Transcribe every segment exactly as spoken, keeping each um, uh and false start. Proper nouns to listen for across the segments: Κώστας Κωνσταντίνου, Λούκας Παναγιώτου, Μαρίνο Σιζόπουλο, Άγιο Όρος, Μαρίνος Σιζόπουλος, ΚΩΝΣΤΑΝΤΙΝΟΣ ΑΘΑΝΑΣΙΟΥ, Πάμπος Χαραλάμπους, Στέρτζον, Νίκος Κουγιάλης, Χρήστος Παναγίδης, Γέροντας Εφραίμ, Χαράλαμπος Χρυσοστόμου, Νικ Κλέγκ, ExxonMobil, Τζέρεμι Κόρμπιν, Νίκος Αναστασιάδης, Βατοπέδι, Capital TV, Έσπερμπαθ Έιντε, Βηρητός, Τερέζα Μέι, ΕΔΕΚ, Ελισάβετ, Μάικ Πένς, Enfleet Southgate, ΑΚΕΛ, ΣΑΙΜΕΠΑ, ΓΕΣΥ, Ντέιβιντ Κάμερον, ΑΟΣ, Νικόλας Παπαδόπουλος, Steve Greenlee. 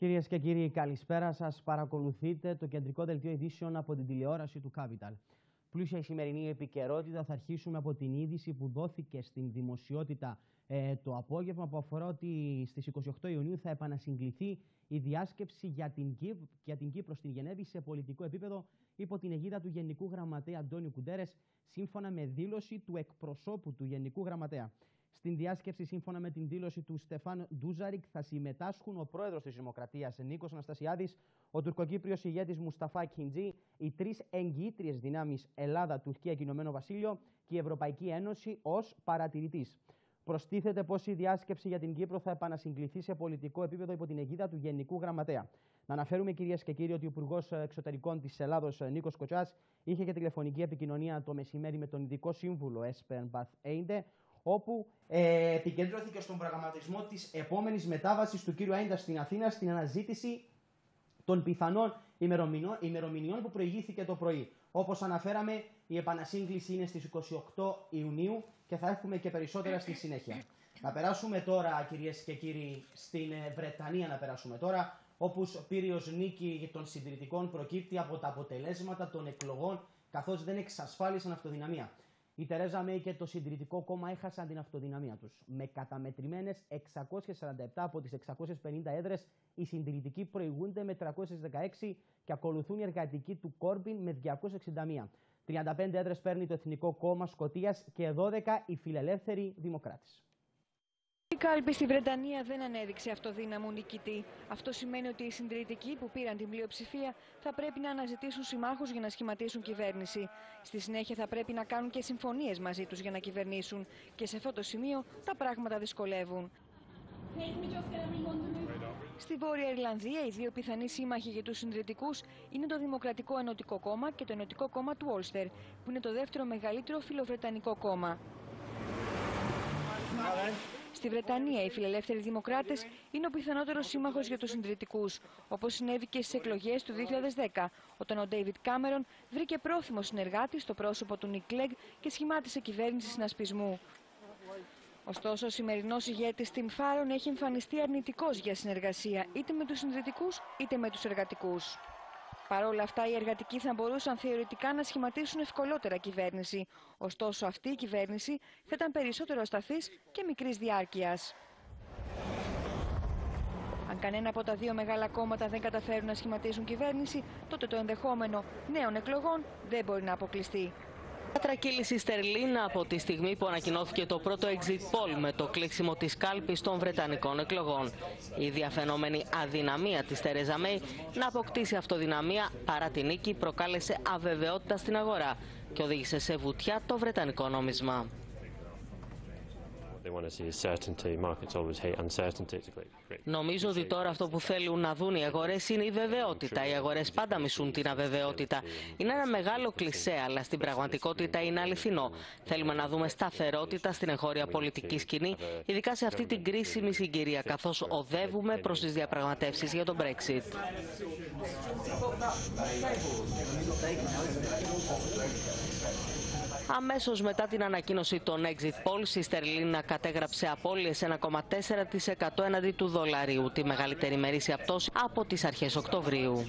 Κυρίες και κύριοι, καλησπέρα σας. Παρακολουθείτε το κεντρικό δελτίο ειδήσεων από την τηλεόραση του Capital. Πλούσια η σημερινή επικαιρότητα. Θα αρχίσουμε από την είδηση που δόθηκε στην δημοσιότητα ε, το απόγευμα, που αφορά ότι στις εικοστή ογδόη Ιουνίου θα επανασυγκληθεί η διάσκεψη για την, Κύπ, για την Κύπρο στην Γενέβη σε πολιτικό επίπεδο υπό την αιγίδα του Γενικού Γραμματέα Αντόνιου Γκουτέρες, σύμφωνα με δήλωση του εκπροσώπου του Γενικού Γραμματέα. Στην διάσκεψη, σύμφωνα με την δήλωση του Στεφάν Ντουζάρικ, θα συμμετάσχουν ο πρόεδρος της Δημοκρατίας Νίκος Αναστασιάδης, ο τουρκοκύπριος ηγέτης Μουσταφά Ακιντζί, οι τρεις εγγυήτριες δυνάμεις Ελλάδα, Τουρκία και Ηνωμένο Βασίλειο και η Ευρωπαϊκή Ένωση ως παρατηρητής. Προστίθεται πως η διάσκεψη για την Κύπρο θα επανασυγκληθεί σε πολιτικό επίπεδο υπό την αιγίδα του Γενικού Γραμματέα. Να αναφέρουμε, κυρίες και κύριοι, ότι ο Υπουργός Εξωτερικών της Ελλάδος, Νίκος Κοτζιάς, είχε και τηλεφωνική επικοινωνία το μεσημέρι με τον Ειδικό Σύμβουλο Έσπερμπαθ Έιντε, όπου ε, επικεντρώθηκε στον προγραμματισμό της επόμενης μετάβασης του κ. Έντα στην Αθήνα, στην αναζήτηση των πιθανών ημερομηνιών που προηγήθηκε το πρωί. Όπως αναφέραμε, η επανασύγκληση είναι στις εικοστή ογδόη Ιουνίου και θα έχουμε και περισσότερα στη συνέχεια. Να περάσουμε τώρα, κυρίες και κύριοι, στην Βρετανία, να περάσουμε τώρα, όπου ο πύριος νίκη των συντηρητικών προκύπτει από τα αποτελέσματα των εκλογών, καθώς δεν εξασφάλισαν αυτοδυναμία. Η Τερέζα Μέι και το Συντηρητικό Κόμμα έχασαν την αυτοδυναμία τους. Με καταμετρημένες εξακόσιες σαράντα επτά από τις εξακόσιες πενήντα έδρες, οι συντηρητικοί προηγούνται με τριακόσιες δεκαέξι και ακολουθούν οι εργατικοί του Κόρμπιν με διακόσιες εξήντα μία. τριάντα πέντε έδρες παίρνει το Εθνικό Κόμμα Σκωτίας και δώδεκα οι φιλελεύθεροι δημοκράτες. Η κάλπη στη Βρετανία δεν ανέδειξε αυτοδύναμο νικητή. Αυτό σημαίνει ότι οι συντηρητικοί που πήραν την πλειοψηφία θα πρέπει να αναζητήσουν συμμάχους για να σχηματίσουν κυβέρνηση. Στη συνέχεια θα πρέπει να κάνουν και συμφωνίες μαζί τους για να κυβερνήσουν. Και σε αυτό το σημείο τα πράγματα δυσκολεύουν. Στη Βόρεια Ιρλανδία, οι δύο πιθανοί σύμμαχοι για τους συντηρητικούς είναι το Δημοκρατικό Ενωτικό Κόμμα και το Ενωτικό Κόμμα του Όλστερ, που είναι το δεύτερο μεγαλύτερο φιλοβρετανικό κόμμα. Στη Βρετανία, οι φιλελεύθεροι δημοκράτες είναι ο πιθανότερος σύμμαχος για τους συντηρητικούς, όπως συνέβη και στις εκλογές του δύο χιλιάδες δέκα, όταν ο Ντέιβιντ Κάμερον βρήκε πρόθυμο συνεργάτη στο πρόσωπο του Νικ Κλέγκ και σχημάτισε κυβέρνηση συνασπισμού. Ωστόσο, ο σημερινός ηγέτης Τιμ Φάρον έχει εμφανιστεί αρνητικός για συνεργασία είτε με τους συντηρητικούς είτε με τους εργατικούς. Παρ' όλα αυτά, οι εργατικοί θα μπορούσαν θεωρητικά να σχηματίσουν ευκολότερα κυβέρνηση. Ωστόσο, αυτή η κυβέρνηση θα ήταν περισσότερο ασταθής και μικρής διάρκειας. Αν κανένα από τα δύο μεγάλα κόμματα δεν καταφέρουν να σχηματίσουν κυβέρνηση, τότε το ενδεχόμενο νέων εκλογών δεν μπορεί να αποκλειστεί. Κατρακύληση στερλίνα από τη στιγμή που ανακοινώθηκε το πρώτο exit poll με το κλίξιμο της κάλπης των Βρετανικών εκλογών. Η διαφαινόμενη αδυναμία της Τερέζα Μέι να αποκτήσει αυτοδυναμία παρά την νίκη προκάλεσε αβεβαιότητα στην αγορά και οδήγησε σε βουτιά το βρετανικό νόμισμα. Νομίζω ότι τώρα αυτό που θέλουν να δουν οι αγορές είναι η βεβαιότητα. Οι αγορές πάντα μισούν την αβεβαιότητα. Είναι ένα μεγάλο κλισέ, αλλά στην πραγματικότητα είναι αληθινό. Θέλουμε να δούμε σταθερότητα στην εγχώρια πολιτική σκηνή, ειδικά σε αυτή την κρίσιμη συγκυρία, καθώς οδεύουμε προς τις διαπραγματεύσεις για τον Brexit. Αμέσως μετά την ανακοίνωση των exit polls, η στερλίνα κατέγραψε απώλειες ένα κόμμα τέσσερα τοις εκατό έναντι του δολαρίου, τη μεγαλύτερη μερίσια πτώση από τις αρχές Οκτωβρίου.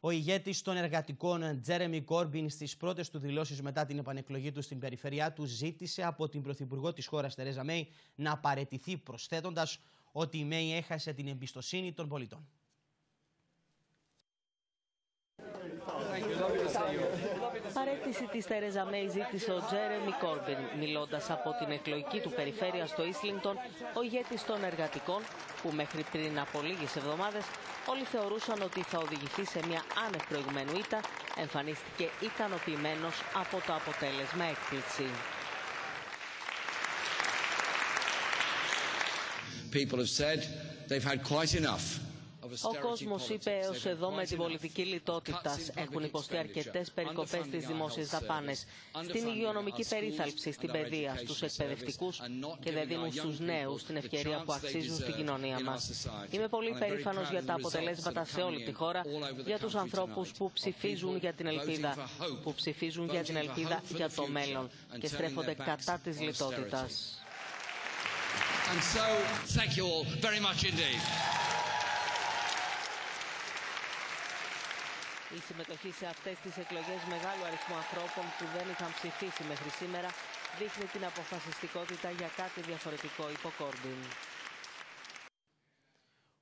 Ο ηγέτης των εργατικών Τζέρεμι Κόρμπιν στις πρώτες του δηλώσεις μετά την επανεκλογή του στην περιφέρειά του ζήτησε από την πρωθυπουργό της χώρας Τερέζα Μέι να παραιτηθεί, προσθέτοντας ότι η Μέι έχασε την εμπιστοσύνη των πολιτών. Παρέτηση της Τερέζα Μέι ζήτησε ο Τζέρεμι Κόρμπιν, μιλώντας από την εκλογική του περιφέρεια στο Ίσλινγκτον, ο ηγέτης των εργατικών, που μέχρι πριν από λίγες εβδομάδες όλοι θεωρούσαν ότι θα οδηγηθεί σε μια άνευ προηγουμένου ήττα, εμφανίστηκε ικανοποιημένος από το αποτέλεσμα έκπληξη. People have said they've had quite enough. Ο κόσμος είπε έως εδώ με την πολιτική λιτότητα. Έχουν υποστεί αρκετές περικοπές στις δημόσιες δαπάνες, στην υγειονομική περίθαλψη, στην παιδεία, στους εκπαιδευτικούς και δεν δίνουν στους νέους την ευκαιρία που αξίζουν στην κοινωνία μας. Είμαι πολύ περήφανος για τα αποτελέσματα σε όλη τη χώρα, για τους ανθρώπους που ψηφίζουν για την ελπίδα, που ψηφίζουν για την ελπίδα για το μέλλον και στρέφονται κατά της λιτότητας. And so, thank you all very much indeed. Η συμμετοχή σε αυτές τις εκλογές μεγάλου αριθμού ανθρώπων που δεν είχαν ψηφίσει μέχρι σήμερα δείχνει την αποφασιστικότητα για κάτι διαφορετικό, είπε ο Κόρμπιν.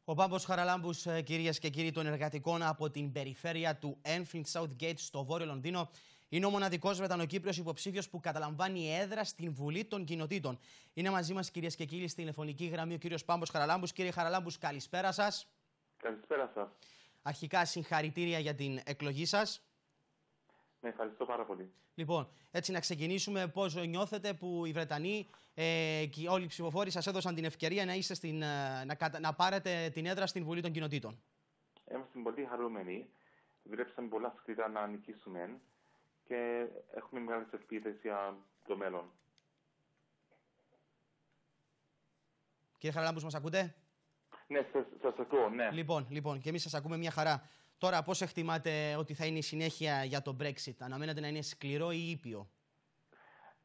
Ο Πάμπος Χαραλάμπους, κυρίες και κύριοι των εργατικών από την περιφέρεια του Enfleet Southgate στο Βόρειο Λονδίνο, είναι ο μοναδικός Βρετανοκύπριος υποψήφιος που καταλαμβάνει έδρα στην Βουλή των Κοινοτήτων. Είναι μαζί μας, κυρίες και κύριοι, στην τηλεφωνική γραμμή ο κύριος Πάμπος Χαραλάμπους. Κύριε Χαραλάμπους, καλησπέρα σας. Καλησπέρα σας. Αρχικά, συγχαρητήρια για την εκλογή σας. Ναι, ευχαριστώ πάρα πολύ. Λοιπόν, έτσι να ξεκινήσουμε. Πώς νιώθετε που οι Βρετανοί ε, και όλοι οι ψηφοφόροι σας έδωσαν την ευκαιρία να, είστε στην, να, κατα... να πάρετε την έδρα στην Βουλή των Κοινοτήτων? Είμαστε πολύ χαρούμενοι. Δουλέψαμε πολλά σκληρά να νικήσουμε και έχουμε μεγάλες ελπίδες για το μέλλον. Κύριε Χαραλάμπους, μας ακούτε? Ναι, σας ακούω, ναι. Λοιπόν, λοιπόν, και εμείς σας ακούμε μια χαρά. Τώρα, πώς εκτιμάτε ότι θα είναι η συνέχεια για το Brexit? Αναμένατε να είναι σκληρό ή ήπιο?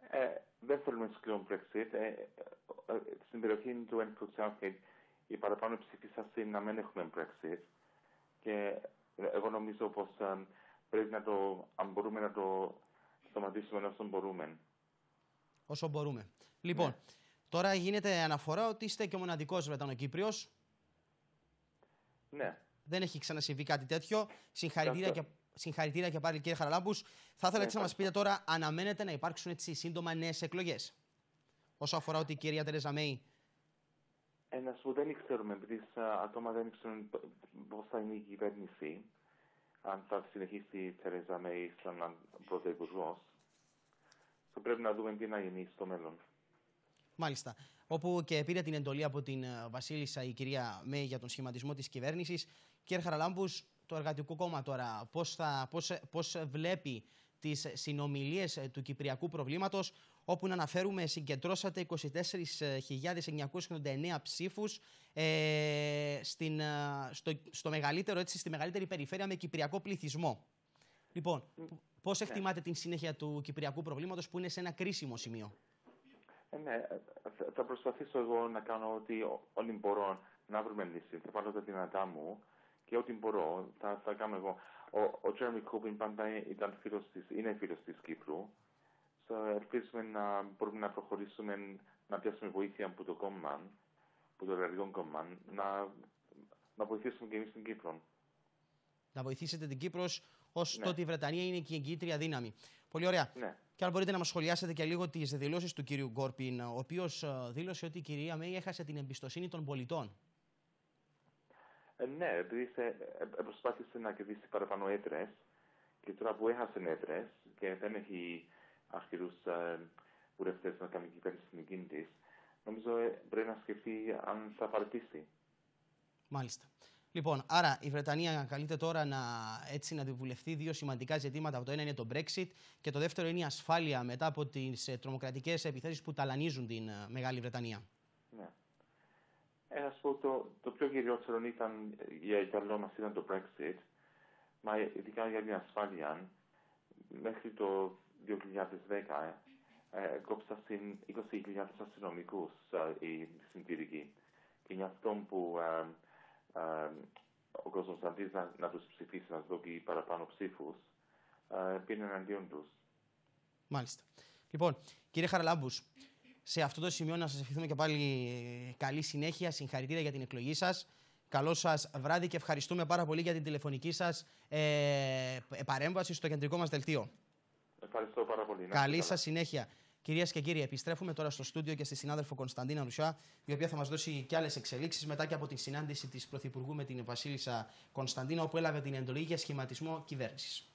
Ε, δεν θέλουμε σκληρό Brexit. Ε, ε, στην περιοχή του Enfleet Southgate οι παραπάνω ψηφίσασαν να μην έχουμε Brexit. Και εγώ νομίζω πως ε, πρέπει να το, αν μπορούμε να το σταματήσουμε όσο μπορούμε. Όσο μπορούμε. Λοιπόν, ναι. Τώρα γίνεται αναφορά ότι είστε και ο μοναδικός Βρετανοκύπριος. Ναι. Δεν έχει ξανασυμβεί κάτι τέτοιο. Συγχαρητήρια και, συγχαρητήρια και πάλι, κύριε Χαραλάμπους. Θα ήθελα έτσι να μας πείτε τώρα, αναμένετε να υπάρξουν έτσι σύντομα νέες εκλογές? Όσο αφορά ότι η κυρία Τερέζα Μέι. Ε, να σου πω, δεν ξέρουμε, επειδή ακόμα δεν ξέρουν πώς θα είναι η κυβέρνηση. Αν θα συνεχίσει η Τερέζα Μέι σαν πρωθυπουργός. Θα πρέπει να δούμε τι να γίνει στο μέλλον. Μάλιστα. Όπου και πήρε την εντολή από την Βασίλισσα η κυρία Μέη για τον σχηματισμό της κυβέρνησης. Κύριε Χαραλάμπους, το Εργατικό Κόμμα τώρα πώς, θα, πώς, πώς βλέπει τις συνομιλίες του κυπριακού προβλήματος, όπου να αναφέρουμε συγκεντρώσατε είκοσι τέσσερις χιλιάδες εννιακόσιους ογδόντα εννέα ψήφους ε, στην, στο, στο μεγαλύτερο, έτσι, στη μεγαλύτερη περιφέρεια με κυπριακό πληθυσμό. Λοιπόν, πώς εκτιμάτε την συνέχεια του κυπριακού προβλήματος που είναι σε ένα κρίσιμο σημείο? Ε, ναι, θα προσπαθήσω εγώ να κάνω ό,τι όλοι μπορώ να βρούμε λύση. Θα πάρω τα δυνατά μου και ό,τι μπορώ θα, θα κάνω εγώ. Ο, ο Τζέρεμι Κόρμπιν πάντα ήταν φίλος της, είναι φίλος της Κύπρου. So, ελπίζουμε να μπορούμε να προχωρήσουμε, να πιάσουμε βοήθεια από το κόμμα, από το Εργατικό Κόμμα, να, να βοηθήσουμε και εμείς την Κύπρο. Να βοηθήσετε την Κύπρο, ως ναι. Τότε η Βρετανία είναι και η εγγύητρια δύναμη. Πολύ ωραία. Ναι. Και αν μπορείτε να μας σχολιάσετε και λίγο τις δηλώσεις του κυρίου Κόρμπιν, ο οποίος δήλωσε ότι η κυρία Μέη έχασε την εμπιστοσύνη των πολιτών. Ε, ναι, επειδή προσπάθησε να κερδίσει παραπάνω έδρες και τώρα που έχασε έδρες και δεν έχει αχυρούς βουλευτές να κάνει κυβέρνηση στην εκείνη της, νομίζω πρέπει να σκεφτεί αν θα παρατήσει. Μάλιστα. Λοιπόν, άρα η Βρετανία καλείται τώρα να, έτσι, να διαβουλευτεί δύο σημαντικά ζητήματα. Το ένα είναι το Brexit και το δεύτερο είναι η ασφάλεια μετά από τις τρομοκρατικές επιθέσεις που ταλανίζουν την Μεγάλη Βρετανία. Ναι. Ε, ας πω, το, το πιο κυριότερο ήταν για καλό μας ήταν το Brexit, μα ειδικά για την ασφάλεια. Μέχρι το δύο χιλιάδες δέκα ε, κόψα στην είκοσι χιλιάδες αστυνομικούς ε, οι συντηρικοί. Και γι' αυτό που... Ε, Uh, ο κόσμος αντί να, να τους ψηφίσει, να τους δώσει παραπάνω ψήφους, uh, πήρε εναντίον τους. Μάλιστα. Λοιπόν, κύριε Χαραλάμπους, σε αυτό το σημείο να σας ευχηθούμε και πάλι καλή συνέχεια, συγχαρητήρια για την εκλογή σας. Καλό σας βράδυ και ευχαριστούμε πάρα πολύ για την τηλεφωνική σας ε, παρέμβαση στο κεντρικό μας δελτίο. Ευχαριστώ πάρα πολύ. Καλή σας συνέχεια. Κυρίες και κύριοι, επιστρέφουμε τώρα στο στούντιο και στη συνάδελφο Κωνσταντίνα Ρουσιά, η οποία θα μας δώσει και άλλες εξελίξεις μετά και από την συνάντηση της Πρωθυπουργού με την Βασίλισσα Κωνσταντίνα, όπου έλαβε την εντολή για σχηματισμό κυβέρνησης.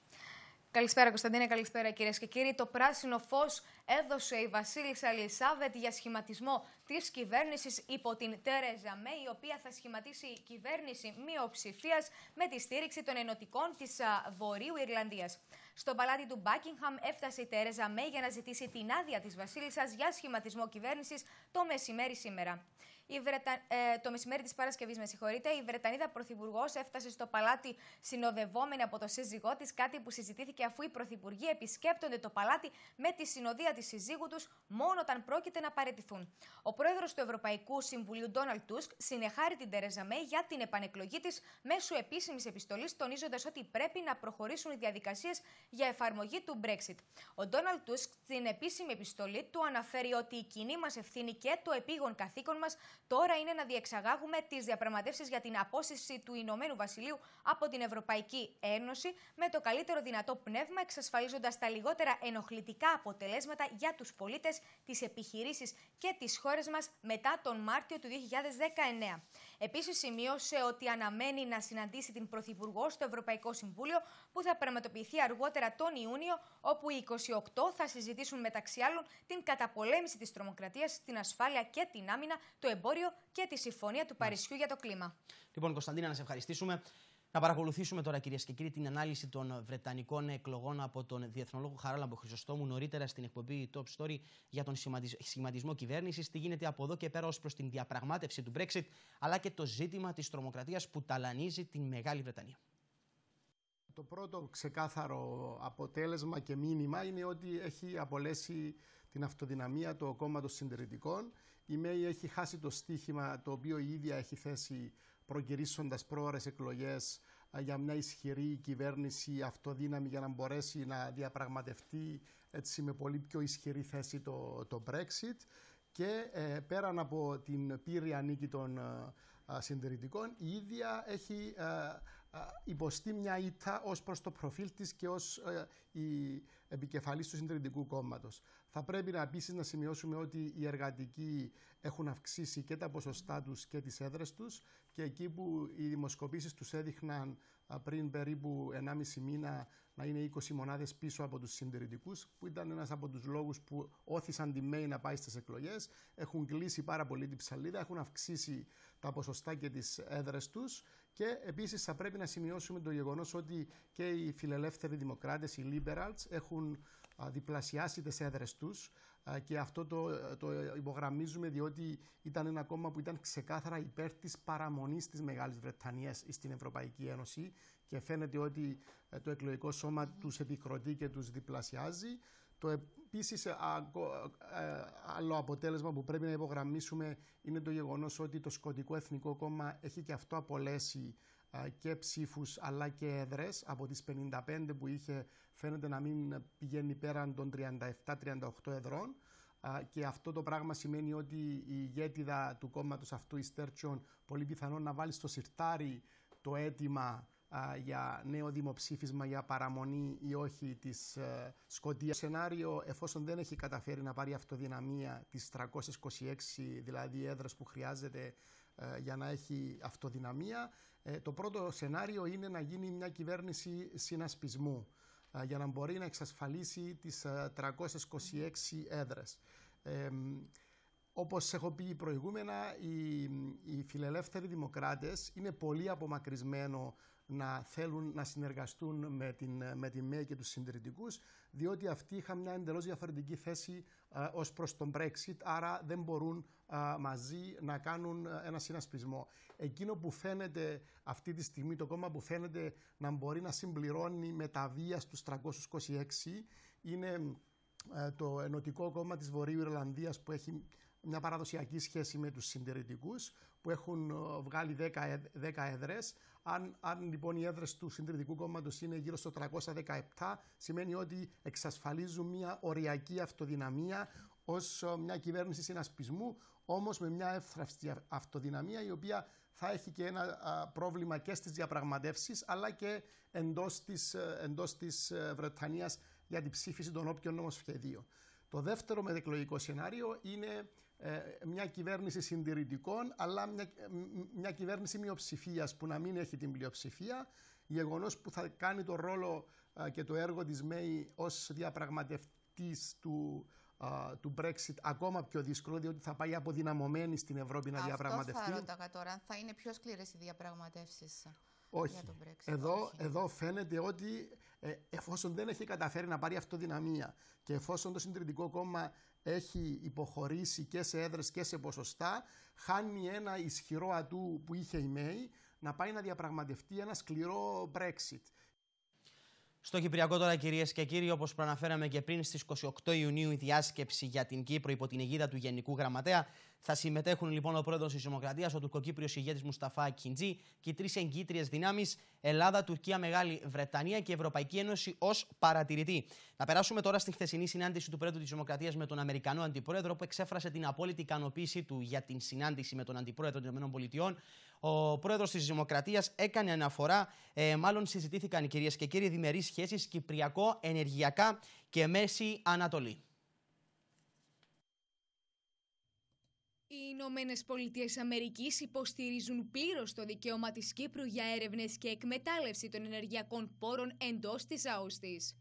Καλησπέρα Κωνσταντίνα, καλησπέρα κυρίες και κύριοι. Το πράσινο φως έδωσε η Βασίλισσα Ελισάβετ για σχηματισμό της κυβέρνησης υπό την Τερέζα Μέι, η οποία θα σχηματίσει κυβέρνηση μειοψηφίας με τη στήριξη των ενωτικών της Βορείου Ιρλανδίας. Στο παλάτι του Μπάκιγχαμ έφτασε η Τερέζα Μέι για να ζητήσει την άδεια της Βασίλισσας για σχηματισμό κυβέρνησης το μεσημέρι σήμερα. Η Βρετα... ε, το μεσημέρι της Παρασκευής, με συγχωρείτε, η Βρετανίδα πρωθυπουργός έφτασε στο παλάτι συνοδευόμενη από το σύζυγό της, κάτι που συζητήθηκε αφού οι πρωθυπουργοί επισκέπτονται το παλάτι με τη συνοδεία της συζύγου τους μόνο όταν πρόκειται να παραιτηθούν. Ο πρόεδρος του Ευρωπαϊκού Συμβουλίου, Ντόναλντ Τουσκ, συνεχάρει την Τερέζα Μέι για την επανεκλογή της μέσω επίσημης επιστολής, τονίζοντας ότι πρέπει να προχωρήσουν οι διαδικασίες για εφαρμογή του Brexit. Ο Ντόναλντ Τουσκ στην επίσημη επιστολή του αναφέρει ότι η κοινή μας ευθύνη και το επίγον καθήκον μας τώρα είναι να διεξαγάγουμε τις διαπραγματεύσεις για την απόσυρση του Ηνωμένου Βασιλείου από την Ευρωπαϊκή Ένωση με το καλύτερο δυνατό πνεύμα, εξασφαλίζοντας τα λιγότερα ενοχλητικά αποτελέσματα για τους πολίτες, τις επιχειρήσεις και τις χώρες μας μετά τον Μάρτιο του δύο χιλιάδες δεκαεννέα. Επίσης, σημείωσε ότι αναμένει να συναντήσει την Πρωθυπουργό στο Ευρωπαϊκό Συμβούλιο, που θα πραγματοποιηθεί αργότερα τον Ιούνιο, όπου οι είκοσι οκτώ θα συζητήσουν μεταξύ άλλων την καταπολέμηση της τρομοκρατίας, την ασφάλεια και την άμυνα, το εμπόριο και τη συμφωνία του Παρισιού για το κλίμα. Λοιπόν, Κωνσταντίνα, να σε ευχαριστήσουμε. Να παρακολουθήσουμε τώρα, κυρίες και κύριοι, την ανάλυση των Βρετανικών εκλογών από τον διεθνολόγο Χαράλαμπο Χρυσοστόμου νωρίτερα στην εκπομπή Top Story για τον σχηματισμό κυβέρνησης, τι γίνεται από εδώ και πέρα ως προς την διαπραγμάτευση του Brexit, αλλά και το ζήτημα της τρομοκρατίας που ταλανίζει την Μεγάλη Βρετανία. Το πρώτο ξεκάθαρο αποτέλεσμα και μήνυμα είναι ότι έχει απολέσει την αυτοδυναμία του κόμματος των συντηρητικών. Η Μέι έχει χάσει το στίχημα το οποίο η ίδια έχει θέσει, προκυρήσοντας πρόορες εκλογές για μια ισχυρή κυβέρνηση αυτοδύναμη για να μπορέσει να διαπραγματευτεί έτσι, με πολύ πιο ισχυρή θέση το, το Brexit. Και ε, πέραν από την πύρια νίκη των ε, συντηρητικών, η ίδια έχει ε, ε, υποστεί μια ήττα ως προς το προφίλ της και ως ε, η επικεφαλής του συντηρητικού κόμματος. Θα πρέπει να, επίσης να σημειώσουμε ότι οι εργατικοί έχουν αυξήσει και τα ποσοστά τους και τις έδρες τους, και εκεί που οι δημοσκοπήσεις τους έδειχναν πριν περίπου ενάμιση μήνα να είναι είκοσι μονάδες πίσω από τους συντηρητικούς, που ήταν ένας από τους λόγους που όθησαν τη Μέι να πάει στις εκλογές. Έχουν κλείσει πάρα πολύ την ψαλίδα, έχουν αυξήσει τα ποσοστά και τις έδρες τους. Και επίσης θα πρέπει να σημειώσουμε το γεγονός ότι και οι φιλελεύθεροι δημοκράτες, οι liberals, έχουν διπλασιάσει τις έδρες τους, και αυτό το, το υπογραμμίζουμε διότι ήταν ένα κόμμα που ήταν ξεκάθαρα υπέρ της παραμονής της Μεγάλης Βρετανίας στην Ευρωπαϊκή Ένωση, και φαίνεται ότι το εκλογικό σώμα τους επικροτεί και τους διπλασιάζει. Το επίσης άλλο αποτέλεσμα που πρέπει να υπογραμμίσουμε είναι το γεγονός ότι το Σκοτικό Εθνικό Κόμμα έχει και αυτό απολέσει και ψήφους αλλά και έδρες. Από τις πενήντα πέντε που είχε, φαίνεται να μην πηγαίνει πέραν των τριάντα επτά τριάντα οκτώ έδρων. Και αυτό το πράγμα σημαίνει ότι η ηγέτιδα του κόμματος αυτού, η Στέρτζον, πολύ πιθανόν να βάλει στο σιρτάρι το αίτημα για νέο δημοψήφισμα για παραμονή ή όχι της uh, Σκωτίας. Το σενάριο, εφόσον δεν έχει καταφέρει να πάρει αυτοδυναμία τις τριακόσιες είκοσι έξι, δηλαδή έδρες που χρειάζεται uh, για να έχει αυτοδυναμία, uh, το πρώτο σενάριο είναι να γίνει μια κυβέρνηση συνασπισμού uh, για να μπορεί να εξασφαλίσει τις uh, τριακόσιες είκοσι έξι έδρες. Uh, Όπως έχω πει προηγούμενα, οι, οι φιλελεύθεροι δημοκράτες είναι πολύ απομακρυσμένο να θέλουν να συνεργαστούν με την, με τη Μέι και τους συντηρητικούς, διότι αυτοί είχαν μια εντελώς διαφορετική θέση α, ως προς τον Brexit, άρα δεν μπορούν α, μαζί να κάνουν ένα συνασπισμό. Εκείνο που φαίνεται αυτή τη στιγμή, το κόμμα που φαίνεται να μπορεί να συμπληρώνει με τα βία στους τριακόσιους είκοσι έξι, είναι το Ενωτικό Κόμμα της Βορείου Ιρλανδίας, που έχει μια παραδοσιακή σχέση με τους συντηρητικούς, που έχουν βγάλει δέκα έδρες. Αν, αν λοιπόν οι έδρες του Συντηρητικού Κόμματος είναι γύρω στο τριακόσια δεκαεπτά, σημαίνει ότι εξασφαλίζουν μια οριακή αυτοδυναμία ως μια κυβέρνηση συνασπισμού, όμως με μια εύθραυστη αυτοδυναμία, η οποία θα έχει και ένα πρόβλημα και στις διαπραγματεύσεις, αλλά και εντός της, εντός της Βρετανίας για την ψήφιση των όποιων νομοσχεδίων. Το δεύτερο μετεκλογικό σενάριο είναι ε, μια κυβέρνηση συντηρητικών, αλλά μια, μια κυβέρνηση μειοψηφίας που να μην έχει την πλειοψηφία, γεγονός που θα κάνει το ρόλο ε, και το έργο της Μέι ως διαπραγματευτής του, ε, του Brexit ακόμα πιο δύσκολο, διότι θα πάει αποδυναμωμένη στην Ευρώπη να Αυτό διαπραγματευτεί. Αυτό θα ρώταγα τώρα, θα είναι πιο σκληρές οι διαπραγματεύσεις. όχι. Για τον Brexit. Εδώ, όχι. Εδώ φαίνεται ότι ε, εφόσον δεν έχει καταφέρει να πάρει αυτοδυναμία και εφόσον το Συντηρητικό Κόμμα έχει υποχωρήσει και σε έδρες και σε ποσοστά, χάνει ένα ισχυρό ατού που είχε η Μέη να πάει να διαπραγματευτεί ένα σκληρό Brexit. Στο Κυπριακό τώρα, κυρίες και κύριοι, όπως προαναφέραμε και πριν, στις είκοσι οκτώ Ιουνίου η διάσκεψη για την Κύπρο υπό την αιγίδα του Γενικού Γραμματέα. Θα συμμετέχουν λοιπόν ο πρόεδρος της Δημοκρατίας, ο τουρκοκύπριος ηγέτης Μουσταφά Ακιντζί και οι τρεις εγκύτριες δυνάμεις Ελλάδα, Τουρκία, Μεγάλη Βρετανία και Ευρωπαϊκή Ένωση ως παρατηρητή. Να περάσουμε τώρα στη χθεσινή συνάντηση του πρόεδρου της Δημοκρατίας με τον Αμερικανό αντιπρόεδρο, που εξέφρασε την απόλυτη ικανοποίηση του για την συνάντηση με τον αντιπρόεδρο των ΗΠΑ. Ο πρόεδρος της Δημοκρατίας έκανε αναφορά, ε, μάλλον συζητήθηκαν κυρίες και κύριοι, διμερείς σχέσεις Κυπριακό, ενεργειακά και Μέση Ανατολή. Οι Ηνωμένες Πολιτείες Αμερικής υποστηρίζουν πλήρως το δικαίωμα της Κύπρου για έρευνες και εκμετάλλευση των ενεργειακών πόρων εντός της ΑΟΣ της.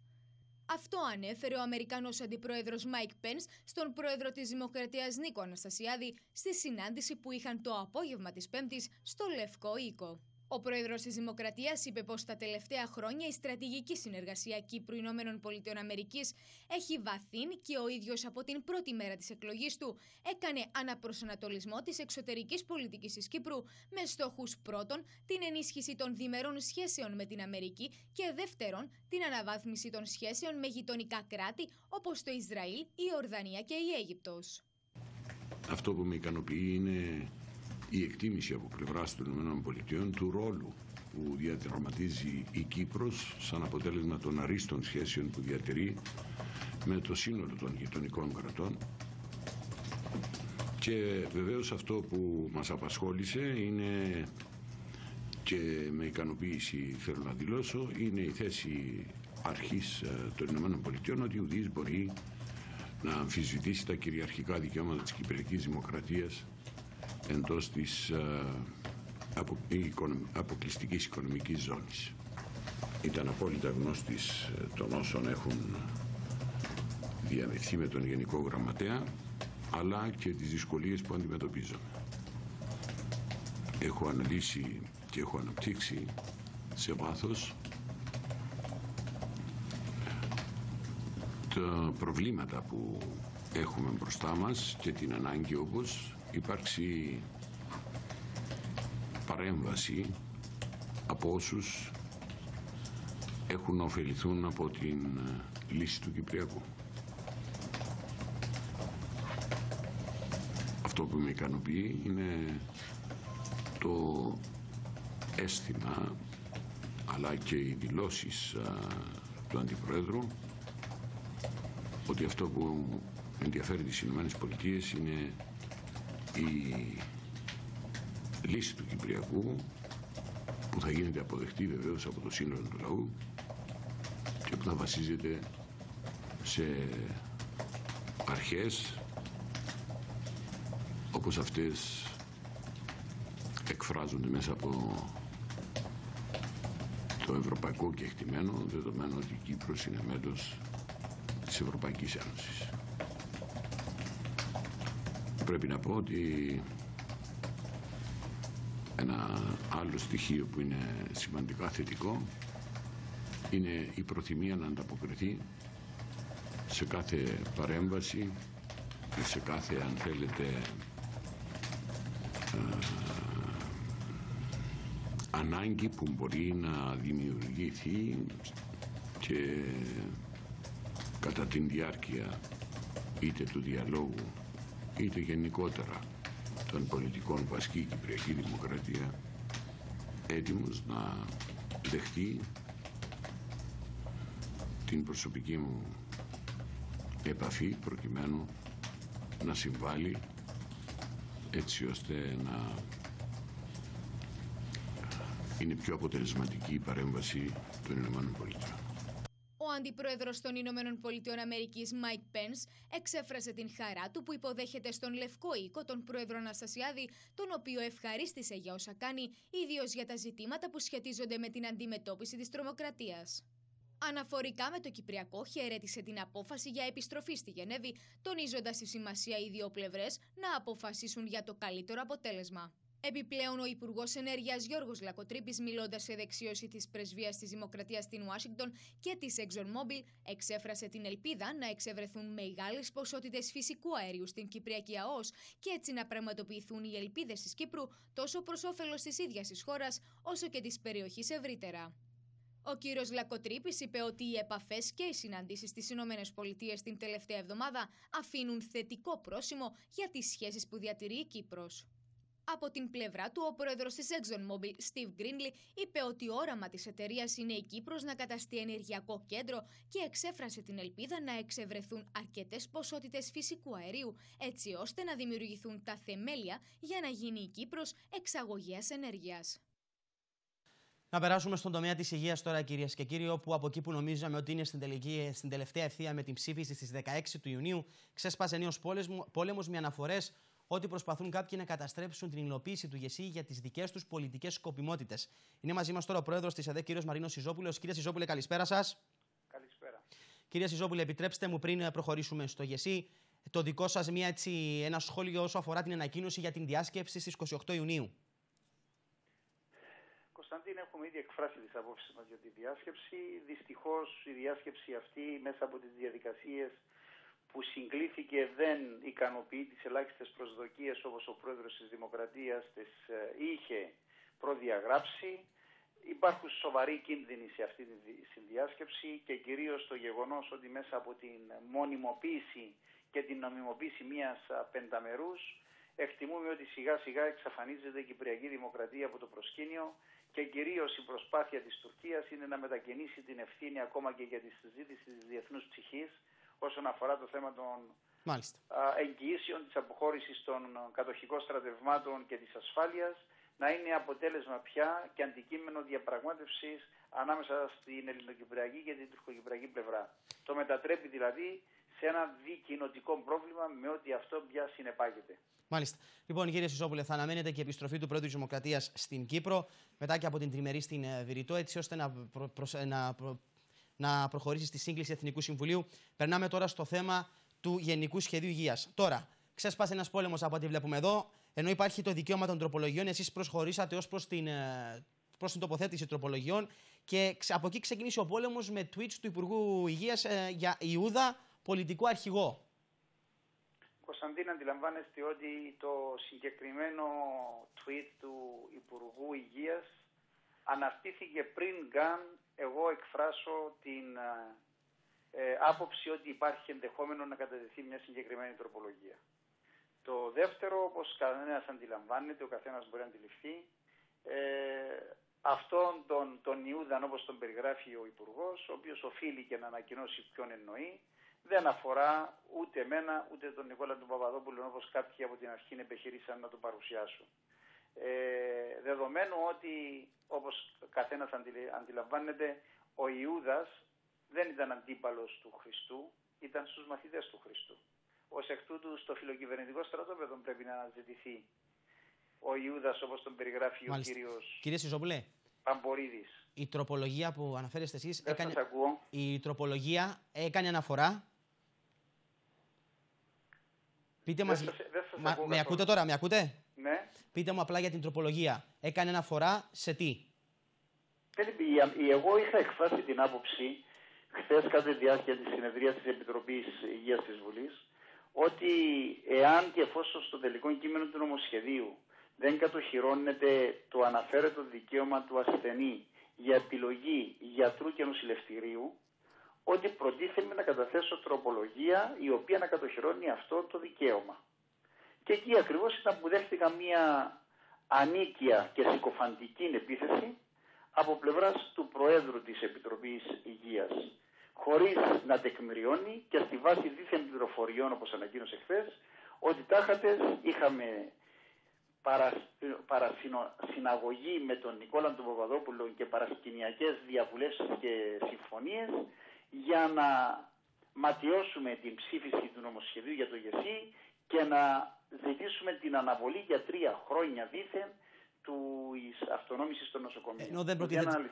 Αυτό ανέφερε ο Αμερικανός Αντιπρόεδρος Μάικ Πένς στον πρόεδρο της Δημοκρατίας Νίκο Αναστασιάδη στη συνάντηση που είχαν το απόγευμα της Πέμπτης στο Λευκό Οίκο. Ο πρόεδρος της Δημοκρατίας είπε πως τα τελευταία χρόνια η στρατηγική συνεργασία Κύπρου-Ηνωμένων Πολιτειών Αμερικής έχει βαθύνει και ο ίδιος από την πρώτη μέρα της εκλογής του έκανε αναπροσανατολισμό της εξωτερικής πολιτικής της Κύπρου με στόχους πρώτον την ενίσχυση των διμερών σχέσεων με την Αμερική και δεύτερον την αναβάθμιση των σχέσεων με γειτονικά κράτη όπως το Ισραήλ, η Ιορδανία και η Αίγυπτος. Αυτό που με ικανοποιεί είναι η εκτίμηση από πλευράς των ΗΠΑ του ρόλου που διαδραματίζει η Κύπρος σαν αποτέλεσμα των αρίστων σχέσεων που διατηρεί με το σύνολο των γειτονικών κρατών. Και βεβαίως αυτό που μας απασχόλησε είναι, και με ικανοποίηση θέλω να δηλώσω, είναι η θέση αρχής των ΗΠΑ ότι ουδής μπορεί να αμφισβητήσει τα κυριαρχικά δικαιώματα της Κυπριακής Δημοκρατίας εντός της αποκλειστικής οικονομικής ζώνης. Ήταν απόλυτα γνώστης των όσων έχουν διαμεθεί με τον Γενικό Γραμματέα, αλλά και τις δυσκολίες που αντιμετωπίζουμε. Έχω αναλύσει και έχω αναπτύξει σε βάθος τα προβλήματα που έχουμε μπροστά μας και την ανάγκη όπως υπάρξει παρέμβαση από όσους έχουν να ωφεληθούν από την λύση του Κυπριακού. Αυτό που με ικανοποιεί είναι το αίσθημα αλλά και οι δηλώσεις του Αντιπρόεδρου ότι αυτό που ενδιαφέρει τις Ηνωμένες Πολιτείες είναι η λύση του Κυπριακού, που θα γίνεται αποδεκτή βεβαίως από το σύνολο του λαού και που θα βασίζεται σε αρχές όπως αυτές εκφράζονται μέσα από το ευρωπαϊκό κεκτημένο, δεδομένου ότι η Κύπρος είναι μέλος της Ευρωπαϊκής Ένωσης. Πρέπει να πω ότι ένα άλλο στοιχείο που είναι σημαντικά θετικό είναι η προθυμία να ανταποκριθεί σε κάθε παρέμβαση και σε κάθε, αν θέλετε, α, ανάγκη που μπορεί να δημιουργηθεί και κατά την διάρκεια είτε του διαλόγου είτε γενικότερα των πολιτικών που ασκεί η Κυπριακή Δημοκρατία, έτοιμος να δεχτεί την προσωπική μου επαφή προκειμένου να συμβάλλει έτσι ώστε να είναι πιο αποτελεσματική η παρέμβαση των ΗΠΑ. Ο αντιπρόεδρος των Ηνωμένων Πολιτειών Αμερικής, Μάικ Πένς, εξέφρασε την χαρά του που υποδέχεται στον Λευκό Οίκο τον πρόεδρο Αναστασιάδη, τον οποίο ευχαρίστησε για όσα κάνει, ιδίως για τα ζητήματα που σχετίζονται με την αντιμετώπιση της τρομοκρατίας. Αναφορικά με το Κυπριακό, χαιρέτησε την απόφαση για επιστροφή στη Γενέβη, τονίζοντας τη σημασία οι δύο πλευρές να αποφασίσουν για το καλύτερο αποτέλεσμα. Επιπλέον, ο Υπουργός Ενέργειας Γιώργος Λακοτρίπης, μιλώντας σε δεξίωση της πρεσβείας της Δημοκρατίας στην Ουάσιγκτον και της ExxonMobil, εξέφρασε την ελπίδα να εξευρεθούν μεγάλες ποσότητες φυσικού αερίου στην Κυπριακή ΑΟΣ και έτσι να πραγματοποιηθούν οι ελπίδες της Κύπρου τόσο προς όφελος της ίδιας της χώρας όσο και της περιοχής ευρύτερα. Ο κύριος Λακοτρίπης είπε ότι οι επαφές και οι συναντήσεις στις ΗΠΑ την τελευταία εβδομάδα αφήνουν θετικό πρόσημο για τις σχέσεις που διατηρεί η Κύπρος. Από την πλευρά του, ο πρόεδρος της ExxonMobil, Steve Greenlee, είπε ότι όραμα της εταιρείας είναι η Κύπρος να καταστεί ενεργειακό κέντρο και εξέφρασε την ελπίδα να εξευρεθούν αρκετές ποσότητες φυσικού αερίου, έτσι ώστε να δημιουργηθούν τα θεμέλια για να γίνει η Κύπρος εξαγωγέας ενέργειας. Να περάσουμε στον τομέα της υγείας τώρα, κυρίες και κύριοι, όπου από εκεί που νομίζαμε ότι είναι στην, τελική, στην τελευταία ευθεία με την ψήφιση στις δεκαέξι του Ιουνίου, ξέσπασε νέος πόλεμος με αναφορές ότι προσπαθούν κάποιοι να καταστρέψουν την υλοποίηση του ΓΕΣΥ για τις δικές τους πολιτικές σκοπιμότητες. Είναι μαζί μας τώρα ο πρόεδρος της ΑΔΕ, κύριος Μαρίνο Σιζόπουλο. Κύριε Σιζόπουλε, καλησπέρα σας. Καλησπέρα. Κύριε Σιζόπουλε, επιτρέψτε μου πριν προχωρήσουμε στο ΓΕΣΥ, το δικό σας μια, έτσι, ένα σχόλιο όσο αφορά την ανακοίνωση για την διάσκεψη στις είκοσι οκτώ Ιουνίου. Κωνσταντίνε, έχουμε ήδη εκφράσει τις απόψεις μας για τη διάσκεψη. Δυστυχώς η διάσκεψη αυτή μέσα από τις διαδικασίες που συγκλήθηκε δεν ικανοποιεί τις ελάχιστες προσδοκίες όπως ο πρόεδρος της Δημοκρατίας της είχε προδιαγράψει. Υπάρχουν σοβαροί κίνδυνοι σε αυτή τη συνδιάσκεψη και κυρίως το γεγονός ότι μέσα από την μονιμοποίηση και την νομιμοποίηση μιας πενταμερούς εκτιμούμε ότι σιγά σιγά εξαφανίζεται η Κυπριακή Δημοκρατία από το προσκήνιο και κυρίως η προσπάθεια της Τουρκίας είναι να μετακινήσει την ευθύνη ακόμα και για τη συζήτηση της διεθνούς ψυχής όσον αφορά το θέμα των εγγυήσεων, της αποχώρησης των κατοχικών στρατευμάτων και της ασφάλειας, να είναι αποτέλεσμα πια και αντικείμενο διαπραγμάτευσης ανάμεσα στην ελληνοκυπριακή και την τουρκοκυπριακή πλευρά. Το μετατρέπει δηλαδή σε ένα δικοινοτικό πρόβλημα με ό,τι αυτό πια συνεπάγεται. Μάλιστα. Λοιπόν, κύριε Σιζόπουλε, θα αναμένεται και η επιστροφή του Πρόεδρου της Δημοκρατίας στην Κύπρο, μετά και από την τριμερή στην Βηρητό, έτσι ώστε να, προ, προ, να, προ, να προχωρήσει στη σύγκληση Εθνικού Συμβουλίου. Περνάμε τώρα στο θέμα του Γενικού Σχεδίου Υγείας. Τώρα, ξέσπασε ένας πόλεμος από ό,τι βλέπουμε εδώ, ενώ υπάρχει το δικαίωμα των τροπολογιών, εσείς προσχωρήσατε ως προς την, προς την τοποθέτηση τροπολογιών και από εκεί ξεκίνησε ο πόλεμος με tweets του Υπουργού Υγείας ε, για Ιούδα, πολιτικό αρχηγό. Κωνσταντίνα, αντιλαμβάνεστε ότι το συγκεκριμένο tweet του Υπουργού Υγείας αναρτήθηκε πριν καν εγώ εκφράσω την ε, άποψη ότι υπάρχει ενδεχόμενο να κατατεθεί μια συγκεκριμένη τροπολογία. Το δεύτερο, όπως κανένας αντιλαμβάνεται, ο καθένας μπορεί να αντιληφθεί, ε, αυτόν τον, τον Ιούδαν όπως τον περιγράφει ο Υπουργός, ο οποίος οφείλει και να ανακοινώσει ποιον εννοεί, δεν αφορά ούτε εμένα, ούτε τον Νικόλα τον Παπαδόπουλο, όπως κάποιοι από την αρχή επιχειρήσαν να τον παρουσιάσουν. Ε, δεδομένου ότι, όπως καθένας αντιλαμβάνεται, ο Ιούδας δεν ήταν αντίπαλος του Χριστού, ήταν στους μαθητές του Χριστού. Ως εκ τούτου στο φιλοκυβερνητικό στρατόπεδο πρέπει να αναζητηθεί ο Ιούδας, όπως τον περιγράφει Μάλιστα. ο κύριος... Κύριε Σιζόπουλε, Παμπορίδης. Η τροπολογία που αναφέρεστε εσείς δεν έκανε... σας ακούω. Η τροπολογία έκανε αναφορά... Πείτε μας... δεν σας, δεν σας Μα... με ακούτε τώρα, με ακούτε? Ναι. Πείτε μου απλά για την τροπολογία. Έκανε αναφορά σε τι? Εγώ είχα εκφράσει την άποψη χθες κατά τη διάρκεια της συνεδρίας της Επιτροπής Υγείας της Βουλής ότι εάν και εφόσον στο τελικό κείμενο του νομοσχεδίου δεν κατοχυρώνεται το αναφέρετο δικαίωμα του ασθενή για επιλογή γιατρού και νοσηλευτηρίου, ότι προτίθεμαι να καταθέσω τροπολογία η οποία να κατοχυρώνει αυτό το δικαίωμα. Και εκεί ακριβώς ήταν που δέχτηκα μια ανίκεια και συκοφαντική επίθεση από πλευράς του Προέδρου της Επιτροπής Υγείας, χωρίς να τεκμηριώνει και στη βάση δίθεν πληροφοριών, όπως ανακοίνωσε χθες, ότι τάχατες είχαμε παρασυναγωγή με τον Νικόλα τον Παπαδόπουλο και παρασκηνιακές διαβουλεύσεις και συμφωνίες για να ματιώσουμε την ψήφιση του νομοσχεδίου για το ΓΕΣΥ και να ζητήσουμε την αναβολή για τρία χρόνια δίθεν της αυτονόμησης των νοσοκομείων. Ενώ δεν προτίθεται...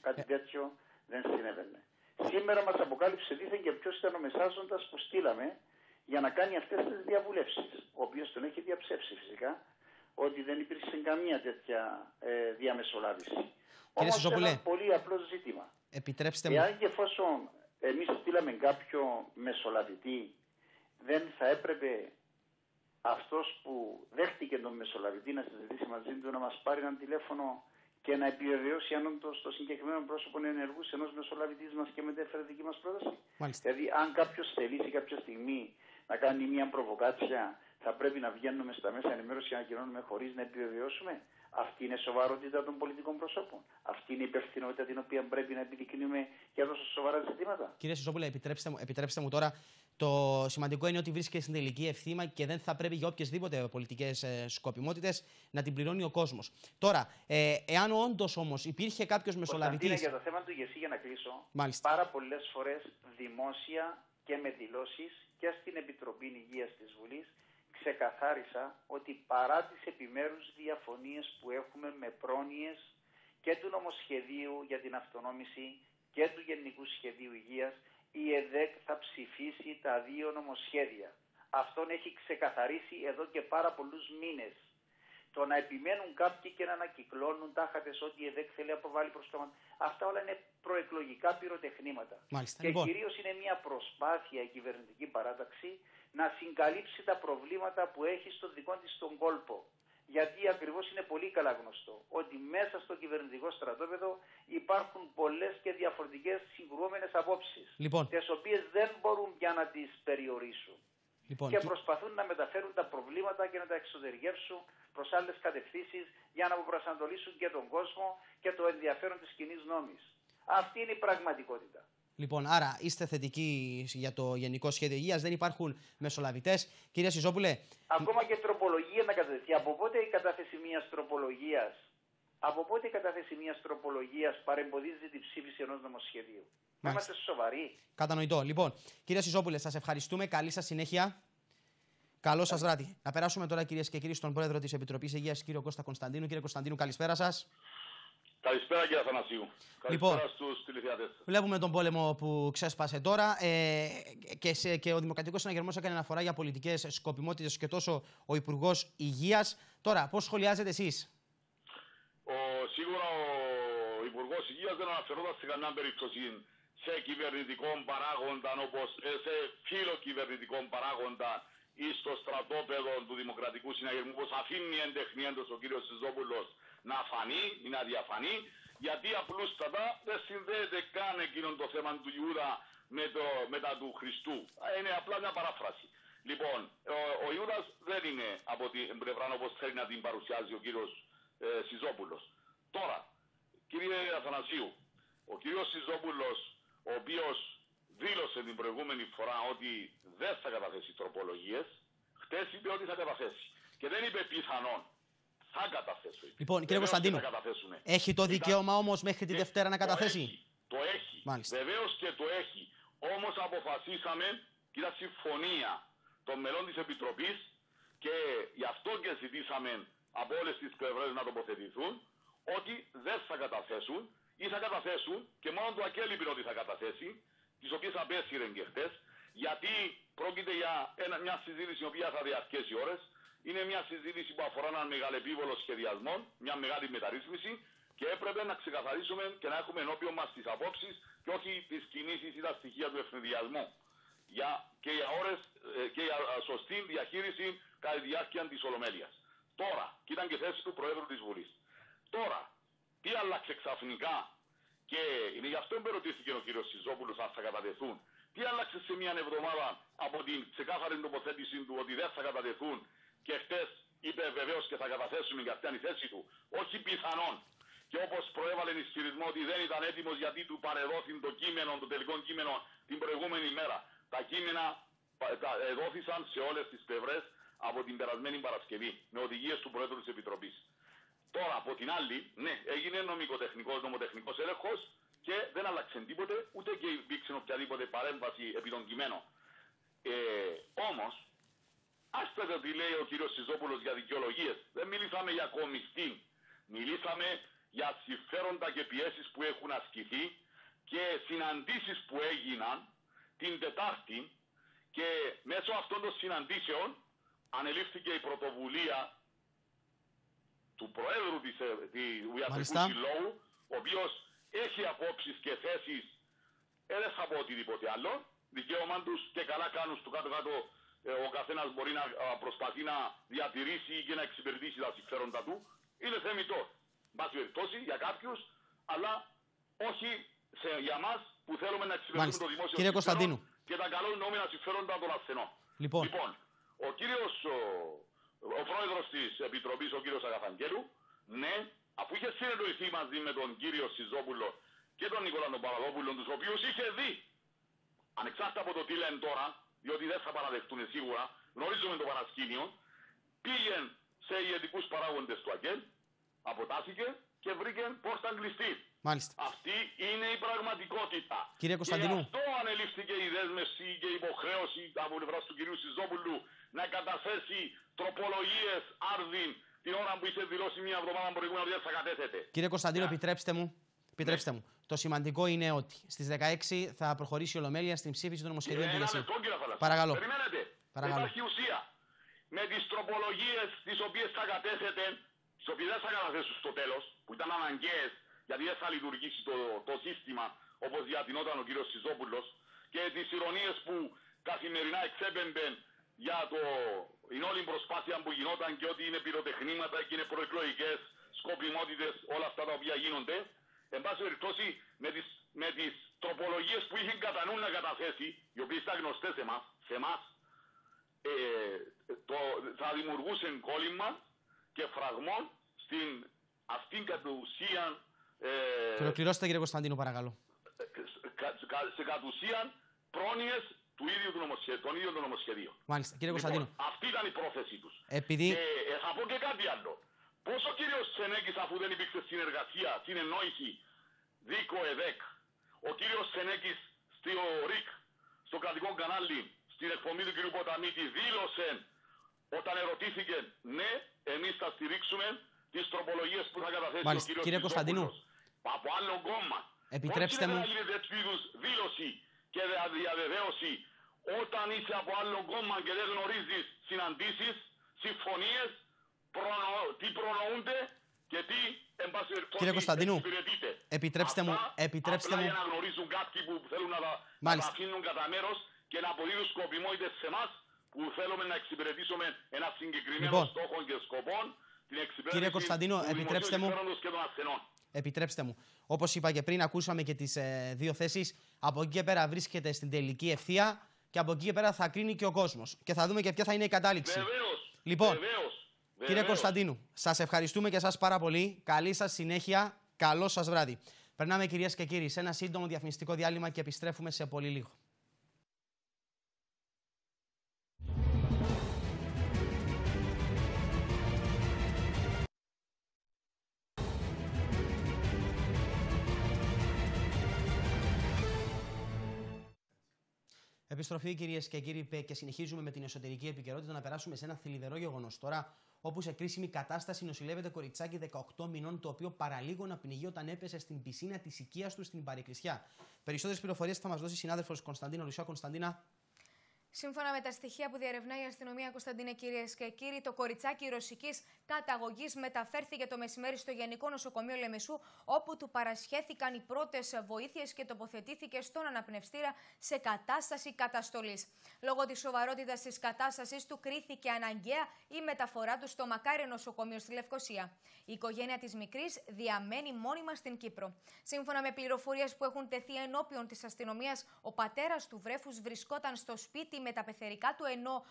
Κάτι ε... τέτοιο δεν συνέβαινε. Σήμερα μας αποκάλυψε δίθεν και ποιος ήταν ο μεσάζοντας που στείλαμε για να κάνει αυτές τις διαβουλεύσεις, ο οποίος τον έχει διαψεύσει φυσικά, ότι δεν υπήρξε καμία τέτοια ε, διαμεσολάβηση. Όμως ένα πολύ απλό ζήτημα. Επιτρέψτε μου. Εάν και εφόσον εμείς στείλαμε κάποιο μεσολαβητή, δεν θα έπρεπε αυτός που δέχτηκε τον μεσολαβητή να συζητήσει μαζί του, να μας πάρει ένα τηλέφωνο και να επιβεβαιώσει αν όντως το συγκεκριμένο πρόσωπο είναι ενεργούς ενός μεσολαβητής μας και μετέφερε δική μας πρόταση. Μάλιστα. Δηλαδή, αν κάποιος θελήσει κάποια στιγμή να κάνει μια προβοκάτσια, θα πρέπει να βγαίνουμε στα μέσα ενημέρωση και να κοινώνουμε χωρίς να επιβεβαιώσουμε. Αυτή είναι σοβαρότητα των πολιτικών προσώπων. Αυτή είναι η υπευθυνότητα την οποία πρέπει να επιδεικνύουμε για τόσο σοβαρά ζητήματα. Κύριε Σιζόπουλε, επιτρέψτε μου, επιτρέψτε μου τώρα. Το σημαντικό είναι ότι βρίσκεται στην τελική ευθύμα και δεν θα πρέπει για οποιασδήποτε πολιτικές σκοπιμότητες να την πληρώνει ο κόσμος. Τώρα, ε, εάν όντως όμως υπήρχε κάποιος μεσολαβητής. Κωνσταντίνε, για το θέμα του Γεσί, για να κλείσω. Μάλιστα. Πάρα πολλές φορές δημόσια και με δηλώσεις και στην Επιτροπή Υγείας της Βουλής ξεκαθάρισα ότι παρά τις επιμέρους διαφωνίες που έχουμε με πρόνοιες και του νομοσχεδίου για την αυτονόμηση και του Γενικού Σχεδίου Υγείας, η ΕΔΕΚ θα ψηφίσει τα δύο νομοσχέδια. Αυτόν έχει ξεκαθαρίσει εδώ και πάρα πολλούς μήνες. Το να επιμένουν κάποιοι και να ανακυκλώνουν τάχατες ότι η ΕΔΕΚ θέλει να αποβάλει προς το... Αυτά όλα είναι προεκλογικά πυροτεχνήματα. Μάλιστα, και λοιπόν, κυρίως είναι μια προσπάθεια η κυβερνητική παράταξη να συγκαλύψει τα προβλήματα που έχει στο δικό της τον κόλπο. Γιατί ακριβώς είναι πολύ καλά γνωστό ότι μέσα στο κυβερνητικό στρατόπεδο υπάρχουν πολλές και διαφορετικές συγκρουόμενες απόψεις, λοιπόν, τις οποίες δεν μπορούν πια να τις περιορίσουν. Λοιπόν, και προσπαθούν και... να μεταφέρουν τα προβλήματα και να τα εξωτεριεύσουν προς άλλες κατευθύνσεις για να προσανατολίσουν και τον κόσμο και το ενδιαφέρον της κοινής νόμης. Αυτή είναι η πραγματικότητα. Λοιπόν, άρα είστε θετικοί για το Γενικό Σχέδιο Υγείας, δεν υπάρχουν μεσολαβητές. Κυρία Σιζόπουλε. Ακόμα και τροπολογία να κατατεθεί. Από πότε η κατάθεση μιας τροπολογίας, από πότε η κατάθεση μιας τροπολογίας παρεμποδίζει την ψήφιση ενός νομοσχεδίου? Να είμαστε σοβαροί. Κατανοητό. Λοιπόν, κυρία Σιζόπουλε, σας ευχαριστούμε. Καλή σας συνέχεια. Καλό σας βράδυ. Να περάσουμε τώρα, κυρίες και κύριοι, στον πρόεδρο της Επιτροπής Υγείας, κύριο Κώστα Κωνσταντίνου. Κύριε Κωνσταντίνου, καλησπέρα σας. Καλησπέρα, κύριε Αθανασίου. Καλησπέρα λοιπόν, στους τηλεθεατές. Βλέπουμε τον πόλεμο που ξέσπασε τώρα ε, και, σε, και ο Δημοκρατικός Συναγερμός έκανε αναφορά για πολιτικές σκοπιμότητες και τόσο ο Υπουργός Υγείας. Τώρα, πώς σχολιάζετε εσείς? Ο, σίγουρα ο Υπουργός Υγείας δεν αναφερόταν σε κανένα περίπτωση σε κυβερνητικών παράγοντα, όπως σε φίλο κυβερνητικών παράγοντα ή στο στρατόπεδο του Δημοκρατικού Συναγερμού, όπως αφήνει εντεχνιέντος ο κύριος Σιζόπουλος να φανεί ή να διαφανεί, γιατί απλούστατα δεν συνδέεται καν εκείνο το θέμα του Ιούδα με, το, με τα του Χριστού. Είναι απλά μια παράφραση. Λοιπόν, ο, ο Ιούδας δεν είναι από την πλευρά όπως θέλει να την παρουσιάζει ο κύριος ε, Σιζόπουλος. Τώρα, κύριε Αθανασίου, ο κύριος Σιζόπουλος, ο οποίος δήλωσε την προηγούμενη φορά ότι δεν θα καταθέσει τροπολογίες, χτες είπε ότι θα καταθέσει. Και δεν είπε πιθανόν. Θα καταθέσω. Λοιπόν, κύριε Κωνσταντίνο, έχει το δικαίωμα όμως μέχρι τη Δευτέρα να καταθέσει? Το έχει. έχει. Βεβαίως και το έχει. Όμως αποφασίσαμε και ήταν συμφωνία των μελών της Επιτροπής και γι' αυτό και ζητήσαμε από όλες τις πλευρές να τοποθετηθούν ότι δεν θα καταθέσουν ή θα καταθέσουν και μόνο το Ακέλη πει ότι θα καταθέσει, τις οποίες απέσυρεν και χτες, γιατί πρόκειται για ένα, μια συζήτηση η οποία θα διαρκέσει ώρες. Είναι μια συζήτηση που αφορά έναν μεγαλεπίβολο σχεδιασμό, μια μεγάλη μεταρρύθμιση και έπρεπε να ξεκαθαρίσουμε και να έχουμε ενώπιον μας τις απόψεις και όχι τις κινήσεις ή τα στοιχεία του ευθυνδιασμού. Για, και, για ώρες, και για σωστή διαχείριση κατά τη διάρκεια της Ολομέλειας. Τώρα, και ήταν και θέση του Προέδρου της Βουλής. Τώρα, τι άλλαξε ξαφνικά, και είναι γι' αυτό που ερωτήθηκε ο κ. Σιζόπουλος αν θα κατατεθούν, τι άλλαξε σε μια εβδομάδα από την ξεκάθαρη τοποθέτηση του ότι δεν θα κατατεθούν? Και χτες είπε βεβαίως και θα καταθέσουμε, και αυτή είναι η θέση του. Όχι πιθανόν. Και όπως προέβαλε ισχυρισμό ότι δεν ήταν έτοιμος γιατί του παρεδόθην το κείμενο, το τελικό κείμενο την προηγούμενη μέρα. Τα κείμενα τα εδόθησαν σε όλες τις πλευρές από την περασμένη Παρασκευή με οδηγίες του Προέδρου της Επιτροπής. Τώρα από την άλλη, ναι, έγινε νομικοτεχνικός, νομοτεχνικός έλεγχος και δεν άλλαξε τίποτε, ούτε και υπήρξε οποιαδήποτε παρέμβαση επί των κειμένων. Ε, όμως. Άστα το τι λέει ο κύριος Σιζόπουλος για δικαιολογίες. Δεν μιλήσαμε για κομιστή. Μιλήσαμε για συμφέροντα και πιέσεις που έχουν ασκηθεί και συναντήσεις που έγιναν την Τετάρτη και μέσω αυτών των συναντήσεων ανελήφθηκε η πρωτοβουλία του Προέδρου της, του Ιατρικού Συλλόγου, ο οποίος έχει απόψεις και θέσεις, δεν θα πω οτιδήποτε άλλο, δικαίωμα τους και καλά κάνουν στο κάτω-κάτω. Ο καθένας μπορεί να προσπαθεί να διατηρήσει και να εξυπηρετήσει τα συμφέροντα του. Είναι θεμιτό, βάση περιπτώσει, για κάποιους, αλλά όχι σε, για μας που θέλουμε να εξυπηρετούμε το δημόσιο συμφέρον και τα καλό νόμινα συμφέροντα των ασθενών. Λοιπόν, λοιπόν ο κύριος, ο, ο πρόεδρος της Επιτροπής, ο κύριος Αγαφαγγέλου, ναι, αφού είχε συνεννοηθεί μαζί με τον κύριο Σιζόπουλο και τον Νικόλα τον Παραδόπουλο, τους οποίους είχε δει, ανεξάρτητα από το τι λένε τώρα, διότι δεν θα παραδεχτούν σίγουρα, γνωρίζουμε το παρασκήνιο, πήγε σε ηγετικούς παράγοντες του ΑΚΕΛ, αποτάθηκε και βρήκε πόρτα κλειστή. Μάλιστα. Αυτή είναι η πραγματικότητα. Κύριε Κωνσταντινού. Και αυτό ανελήφθηκε η δέσμευση και η υποχρέωση από πλευρά του κυρίου Σιζόπουλου να καταθέσει τροπολογίες άρδιν την ώρα που είχε δηλώσει μια εβδομάδα προηγούμενη ότι θα κατέθετε. Κύριε Κωνσταντινού, yeah. επιτρέψτε μου. Επιτρέψτε μου, το σημαντικό είναι ότι στις δεκαέξι θα προχωρήσει η Ολομέλεια στην ψήφιση του νομοσχεδίου του Βουλευτή. Παρακαλώ. Περιμένετε. Παρακαλώ. Υπάρχει ουσία. Με τις τροπολογίες τις οποίες θα κατέθετε, τις οποίες δεν θα καταθέσουν στο τέλος, που ήταν αναγκαίες, γιατί δεν θα λειτουργήσει το, το σύστημα όπως διατηνόταν ο κ. Σιζόπουλος, και τις ειρωνίες που καθημερινά εξέπεμπεν για το, την όλη προσπάθεια που γινόταν και ότι είναι πυροτεχνήματα και είναι προεκλογικές σκοπιμότητες, όλα αυτά τα οποία γίνονται. Εν πάση περιπτώσει, με τις, με τις τροπολογίες που είχε κατά νου να καταθέσει, οι οποίες ήταν γνωστές εμάς, σε εμάς, ε, το, θα δημιουργούσε κόλλημα και φραγμό στην αυτήν κατ' ουσίαν. Ε, Ολοκληρώστε, κύριε Κωνσταντίνου, παρακαλώ. Κα, κα, σε κατ' ουσίαν πρόνοιες των ίδιων των νομοσχεδίων. Μάλιστα, κύριε λοιπόν, Κωνσταντίνου. Αυτή ήταν η πρόθεσή τους. Επειδή... Ε, ε, θα πω και κάτι άλλο. Πώς ο κύριος Σενέκης, αφού δεν υπήρξε συνεργασία, συνεννόηση, δίκο ΕΔΕΚ, ο κύριος Σενέκης στο ΡΙΚ, στο κρατικό κανάλι, στην εκπομπή του κ. Ποταμίτη, δήλωσε όταν ερωτήθηκε ναι, εμείς θα στηρίξουμε τις τροπολογίες που θα καταθέσει Μάλιστα. ο κ. Κύριε Κωνσταντινού. Από άλλο κόμμα. Επιτρέψτε μου. Πώς γίνεται να γίνει τέτοιου είδους δήλωση και διαβεβαίωση όταν είσαι από άλλο κόμμα και δεν γνωρίζεις συναντήσεις, συμφωνίες, τι προνοούνται και τι εξυπηρετείται. Επιτρέψτε μου, επιτρέψτε μου. Απλά για να γνωρίζουν κάποιοι που θέλουν να τα αφήνουν κατά μέρος και να αποδίδουν σκοπιμότητες σε εμάς που θέλουμε να εξυπηρετήσουμε ένα συγκεκριμένο στόχο και σκοπών, την εξυπηρέτηση του δημοσίου συμφέροντος και των ασθενών. Επιτρέψτε μου. Όπως είπα και πριν, ακούσαμε και τις ε, δύο θέσεις. Από εκεί και πέρα βρίσκεται στην τελική ευθεία και από εκεί και πέρα θα κρίνει και ο κόσμος. Και θα δούμε και ποια θα είναι η κατάληξη. Βεβαίως. Λοιπόν. Βεβαίως. Κύριε Κωνσταντίνου, σας ευχαριστούμε και σας πάρα πολύ. Καλή σας συνέχεια, καλό σας βράδυ. Περνάμε, κυρίες και κύριοι, σε ένα σύντομο διαφημιστικό διάλειμμα και επιστρέφουμε σε πολύ λίγο. Επιστροφή, κυρίες και κύριοι, και συνεχίζουμε με την εσωτερική επικαιρότητα να περάσουμε σε ένα θλιβερό γεγονός τώρα, όπου σε κρίσιμη κατάσταση νοσηλεύεται κοριτσάκι δεκαοκτώ μηνών, το οποίο παραλίγο να πνιγεί όταν έπεσε στην πισίνα της οικίας του στην Παρεκκλησιά. Περισσότερες πληροφορίες θα μας δώσει η συνάδελφος Κωνσταντίνα Ρουσιά. Κωνσταντίνα. Σύμφωνα με τα στοιχεία που διερευνά η αστυνομία, Κωνσταντίνε, κυρίες και κύριοι, το κοριτσάκι ρωσικής καταγωγής μεταφέρθηκε το μεσημέρι στο Γενικό Νοσοκομείο Λεμεσού, όπου του παρασχέθηκαν οι πρώτες βοήθειες και τοποθετήθηκε στον αναπνευστήρα σε κατάσταση καταστολής. Λόγω της σοβαρότητας της κατάστασης του, κρίθηκε αναγκαία η μεταφορά του στο Μακάριο Νοσοκομείο στη Λευκοσία. Η οικογένεια της μικρής διαμένει μόνιμα στην Κύπρο. Σύμφωνα με πληροφορίες που έχουν τεθεί ενώπιον της αστυνομίας, ο πατέρας του βρέφους βρισκόταν στο σπίτι με τα πεθερικά του, ενώ α,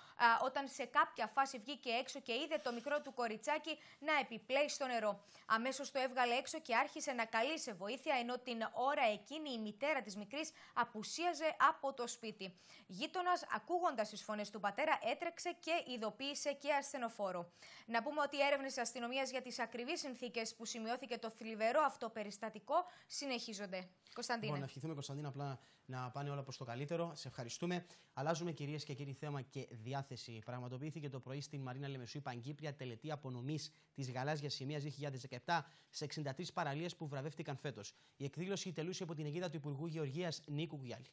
όταν σε κάποια φάση βγήκε έξω και είδε το μικρό του κοριτσάκι να επιπλέει στο νερό. Αμέσως το έβγαλε έξω και άρχισε να καλεί σε βοήθεια, ενώ την ώρα εκείνη η μητέρα της μικρής απουσίαζε από το σπίτι. Γείτονας, ακούγοντας τις φωνές του πατέρα, έτρεξε και ειδοποίησε και ασθενοφόρο. Να πούμε ότι οι έρευνες αστυνομίας για τις ακριβείς συνθήκες που σημειώθηκε το θλιβερό αυτό περιστατικό συνεχίζονται. Κωνσταντίνε. Λοιπόν, να ευχηθούμε, Κωνσταντίνα, απλά να πάνε όλα προς το καλύτερο. Σε ευχαριστούμε. Αλλάζουμε, κυρίες και κύριοι, θέμα και διάθεση. Πραγματοποιήθηκε το πρωί στην Μαρίνα Λεμεσού η παγκύπρια τελετή απονομής της Γαλάζιας Σημείας δύο χιλιάδες δεκαεπτά σε εξήντα τρεις παραλίες που βραβεύτηκαν φέτος. Η εκδήλωση τελούσε υπό την αιγίδα του Υπουργού Γεωργίας Νίκου Κουγιάλη.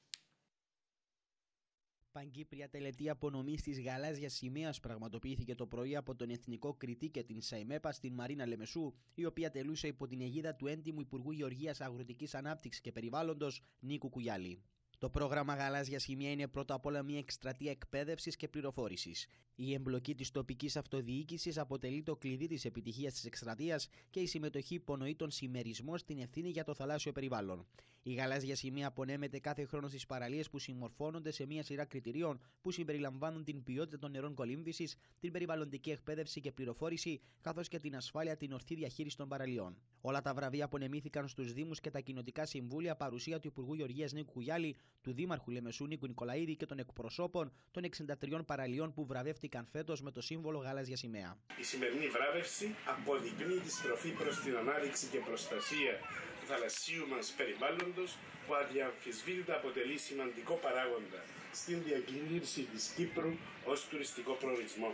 Παγκύπρια τελετή απονομής της γαλάζιας σημαίας πραγματοποιήθηκε το πρωί από τον Εθνικό Κρητή και την ΣΑΙΜΕΠΑ στην Μαρίνα Λεμεσού, η οποία τελούσε υπό την αιγίδα του έντιμου Υπουργού Γεωργίας, Αγροτικής Ανάπτυξης και Περιβάλλοντος Νίκου Κουγιάλη. Το πρόγραμμα Γαλάζια Σημεία είναι πρώτα απ' όλα μια εκστρατεία εκπαίδευσης και πληροφόρησης. Η εμπλοκή της τοπικής αυτοδιοίκησης αποτελεί το κλειδί της επιτυχίας της εκστρατείας και η συμμετοχή υπονοεί τον συμμερισμό στην ευθύνη για το θαλάσσιο περιβάλλον. Η Γαλάζια Σημεία απονέμεται κάθε χρόνο στις παραλίες που συμμορφώνονται σε μια σειρά κριτηρίων που συμπεριλαμβάνουν την ποιότητα των νερών κολύμβησης, την περιβαλλοντική εκπαίδευση και πληροφόρηση, καθώς και την ασφάλεια, την ορθή διαχείριση των παραλιών. Όλα τα βραβεία απονεμήθηκαν στους Δήμους και τα κοινοτικά συμβούλια, παρουσία του Υπουργού Γεωργίας Νίκου Κουγιάλη, του Δήμαρχου Λεμεσού Νίκου Νικολαίδη και των εκπροσώπων των εξήντα τριών παραλιών που βραβεύτηκαν φέτος με το σύμβολο Γαλάζια Σημαία. Η σημερινή βράβευση αποδεικνύει τη στροφή προς την ανάδειξη και προστασία του θαλασσίου μας περιβάλλοντος, που αδιαμφισβήτητα αποτελεί σημαντικό παράγοντα στην διακήρυξη της Κύπρου ως τουριστικό προορισμό.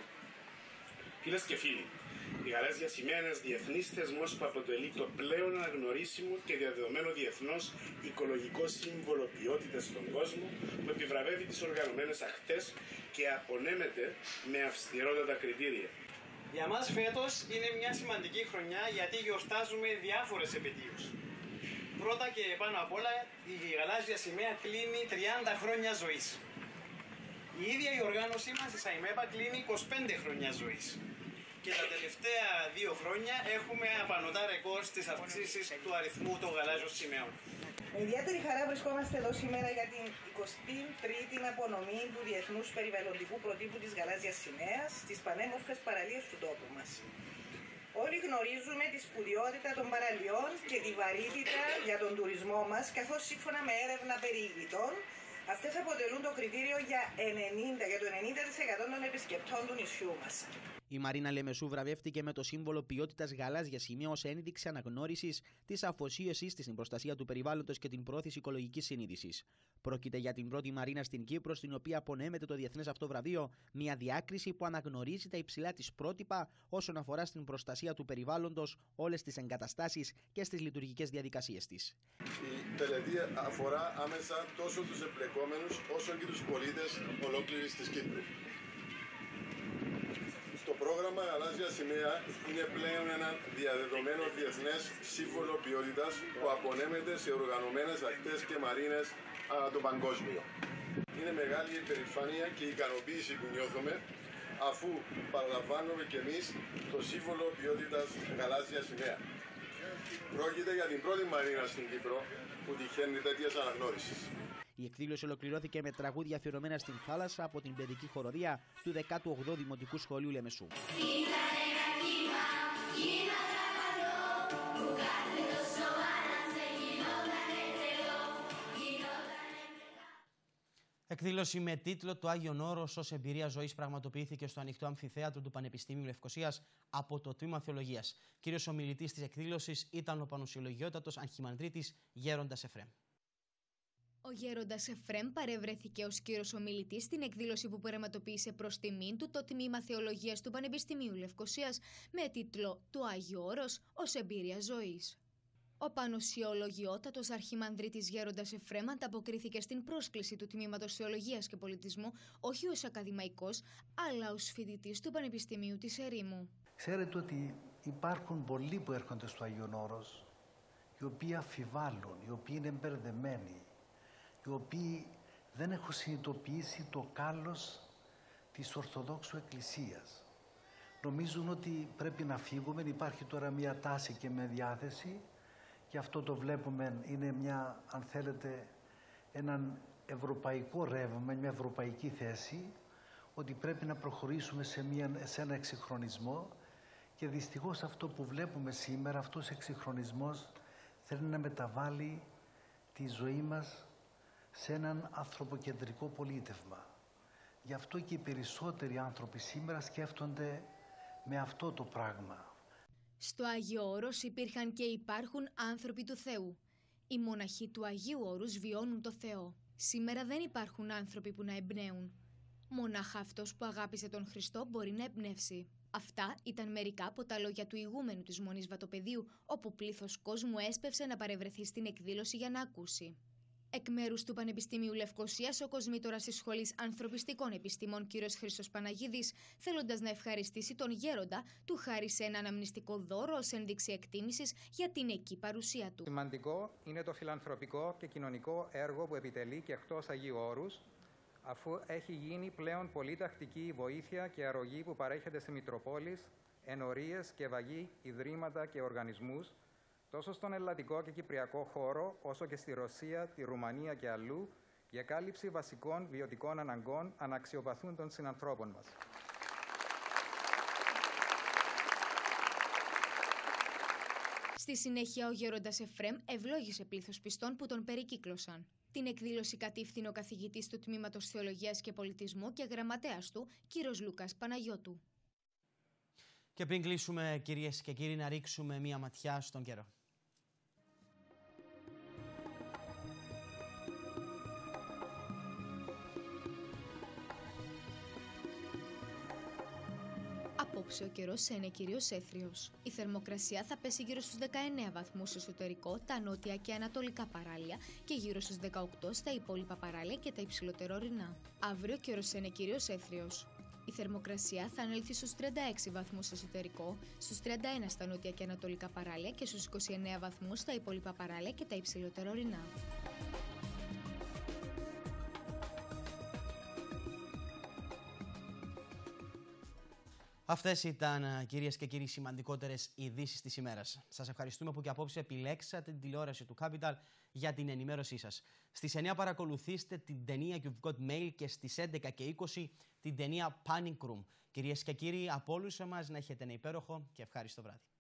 Φίλες και φίλοι, η Γαλάζια Σημαία είναι ένας διεθνής θεσμός που αποτελεί το πλέον αναγνωρίσιμο και διαδεδομένο διεθνώς οικολογικό σύμβολο ποιότητας στον κόσμο, που επιβραβεύει τις οργανωμένες ακτές και απονέμεται με αυστηρότατα κριτήρια. Για μας φέτος είναι μια σημαντική χρονιά, γιατί γιορτάζουμε διάφορες επετείους. Πρώτα και πάνω απ' όλα, η Γαλάζια Σημαία κλείνει τριάντα χρόνια ζωής. Η ίδια η οργάνωσή μας, η ΣΑΙΜΕΠΑ, κλείνει είκοσι πέντε χρόνια ζωής. Και τα τελευταία δύο χρόνια έχουμε απανωτά ρεκόρ στις αυξήσεις του αριθμού των γαλάζιων σημαίων. Με ιδιαίτερη χαρά βρισκόμαστε εδώ σήμερα για την εικοστή τρίτη απονομή του Διεθνούς Περιβαλλοντικού Προτύπου της Γαλάζιας Σημαίας στις πανέμορφες παραλίες του τόπου μας. Όλοι γνωρίζουμε τη σπουδαιότητα των παραλιών και τη βαρύτητα για τον τουρισμό μας, καθώς σύμφωνα με έρευνα περιηγητών, αυτές αποτελούν το κριτήριο για, ενενήντα, για το ενενήντα τοις εκατό των επισκεπτών του νησιού μας. Η Μαρίνα Λεμεσού βραβεύτηκε με το σύμβολο ποιότητας Γαλάζια Σημαία ως ένδειξη αναγνώρισης της αφοσίωσης της στην προστασία του περιβάλλοντος και την πρόθεση οικολογικής συνείδησης. Πρόκειται για την πρώτη Μαρίνα στην Κύπρο στην οποία απονέμεται το διεθνές αυτό βραβείο, μια διάκριση που αναγνωρίζει τα υψηλά της πρότυπα όσον αφορά στην προστασία του περιβάλλοντος, όλες τις εγκαταστάσεις και στις λειτουργικές διαδικασίες της. Η τελετή αφορά άμεσα τόσο τους εμπλεκόμενους όσο και τους πολίτες ολόκληρης της Κύπρου. Το πρόγραμμα Γαλάζια Σημαία είναι πλέον ένα διαδεδομένο διεθνές σύμβολο ποιότητας που απονέμεται σε οργανωμένες ακτές και μαρίνες ανά το παγκόσμιο. Είναι μεγάλη η περηφάνεια και η ικανοποίηση που νιώθουμε, αφού παραλαμβάνουμε και εμείς το σύμβολο ποιότητας Γαλάζια Σημαία. Πρόκειται για την πρώτη μαρίνα στην Κύπρο που τυχαίνει τέτοιες αναγνώρισης. Η εκδήλωση ολοκληρώθηκε με τραγούδια αφιερωμένα στην θάλασσα από την παιδική χοροδία του δέκατου όγδοου Δημοτικού Σχολείου Λεμεσού. Εκδήλωση με τίτλο «Το Άγιον Όρος ως εμπειρία ζωής» πραγματοποιήθηκε στο ανοιχτό αμφιθέατρο του Πανεπιστημίου Λευκωσίας από το Τμήμα Θεολογίας. Κύριος ομιλητής της εκδήλωσης ήταν ο πανουσιολογιότατος αρχιμανδρίτης Γέροντας Εφραίμ. Ο Γέροντας Εφραίμ παρευρέθηκε ως κύριος ομιλητής στην εκδήλωση που πραγματοποίησε προς τιμήν του το Τμήμα Θεολογίας του Πανεπιστημίου Λευκωσίας με τίτλο «Το Άγιο Όρος ως εμπειρία ζωής». Ο πανουσιολογιότατος αρχιμανδρίτης Γέροντας Εφραίμ ανταποκρίθηκε στην πρόσκληση του Τμήματος Θεολογίας και Πολιτισμού όχι ως ακαδημαϊκός, αλλά ως φοιτητής του Πανεπιστημίου της Ερήμου. Ξέρετε ότι υπάρχουν πολλοί που έρχονται στο Άγιον Όρος, οι οποίοι αμφιβάλλουν, οι οποίοι είναι μπερδεμένοι, οι οποίοι δεν έχουν συνειδητοποιήσει το κάλος της Ορθοδόξου Εκκλησίας. Νομίζουν ότι πρέπει να φύγουμε, υπάρχει τώρα μια τάση και μια διάθεση, και αυτό το βλέπουμε, είναι μια, αν θέλετε, έναν ευρωπαϊκό ρεύμα, μια ευρωπαϊκή θέση, ότι πρέπει να προχωρήσουμε σε, μια, σε ένα εξυγχρονισμό, και δυστυχώς αυτό που βλέπουμε σήμερα, αυτός ο εξυγχρονισμός θέλει να μεταβάλει τη ζωή μας σε έναν ανθρωποκεντρικό πολίτευμα. Γι' αυτό και οι περισσότεροι άνθρωποι σήμερα σκέφτονται με αυτό το πράγμα. Στο Άγιο Όρος υπήρχαν και υπάρχουν άνθρωποι του Θεού. Οι μοναχοί του Αγίου Όρους βιώνουν το Θεό. Σήμερα δεν υπάρχουν άνθρωποι που να εμπνέουν. Μονάχα αυτός που αγάπησε τον Χριστό μπορεί να εμπνεύσει. Αυτά ήταν μερικά από τα λόγια του ηγούμενου της Μονής Βατοπεδίου, όπου πλήθος κόσμου έσπευσε να παρευρεθεί στην εκδήλωση για να ακούσει. Εκ μέρους του Πανεπιστημίου Λευκωσίας, ο κοσμήτωρας της Σχολής Ανθρωπιστικών Επιστημών κ. Χρήστος Παναγίδης, θέλοντας να ευχαριστήσει τον Γέροντα, του χάρισε ένα αναμνηστικό δώρο ως ένδειξη εκτίμησης για την εκεί παρουσία του. Σημαντικό είναι το φιλανθρωπικό και κοινωνικό έργο που επιτελεί και εκτός Αγίου Όρους, αφού έχει γίνει πλέον πολύ τακτική η βοήθεια και αρρωγή που παρέχεται σε μητροπόλεις, ενορίες και βαγή, ιδρύματα και οργανισμούς, τόσο στον ελλαδικό και κυπριακό χώρο, όσο και στη Ρωσία, τη Ρουμανία και αλλού, για κάλυψη βασικών βιωτικών αναγκών αναξιοπαθούν των συνανθρώπων μας. Στη συνέχεια, ο Γέροντας Εφραίμ ευλόγησε πλήθος πιστών που τον περικύκλωσαν. Την εκδήλωση κατήφθηνε ο καθηγητής του Τμήματος Θεολογίας και Πολιτισμού και γραμματέας του, κ. Λούκας Παναγιώτου. Και πριν κλείσουμε, κυρίες και κύριοι, να ρίξουμε μία ματιά στον καιρό. Απόψε ο καιρός είναι κυρίως έθριος. Η θερμοκρασία θα πέσει γύρω στους δεκαεννέα βαθμούς στο εσωτερικό, τα νότια και ανατολικά παράλια και γύρω στους δεκαοκτώ στα υπόλοιπα παράλια και τα υψηλοτερορεινά. Αύριο ο καιρός είναι κυρίως έθριος. Η θερμοκρασία θα ανέλθει στους τριάντα έξι βαθμούς στο εσωτερικό, στους τριάντα ένα στα νότια και ανατολικά παράλια και στους είκοσι εννέα βαθμούς στα υπόλοιπα παράλια και τα υψηλότερα ορεινά. Αυτές ήταν, κυρίες και κύριοι, σημαντικότερες ειδήσεις της ημέρας. Σας ευχαριστούμε που και απόψε επιλέξατε την τηλεόραση του Capital για την ενημέρωσή σας. Στις εννέα παρακολουθήστε την ταινία You've Got Mail και στις έντεκα και είκοσι την ταινία Panic Room. Κυρίες και κύριοι, από όλους εμάς να έχετε ένα υπέροχο και ευχάριστο βράδυ.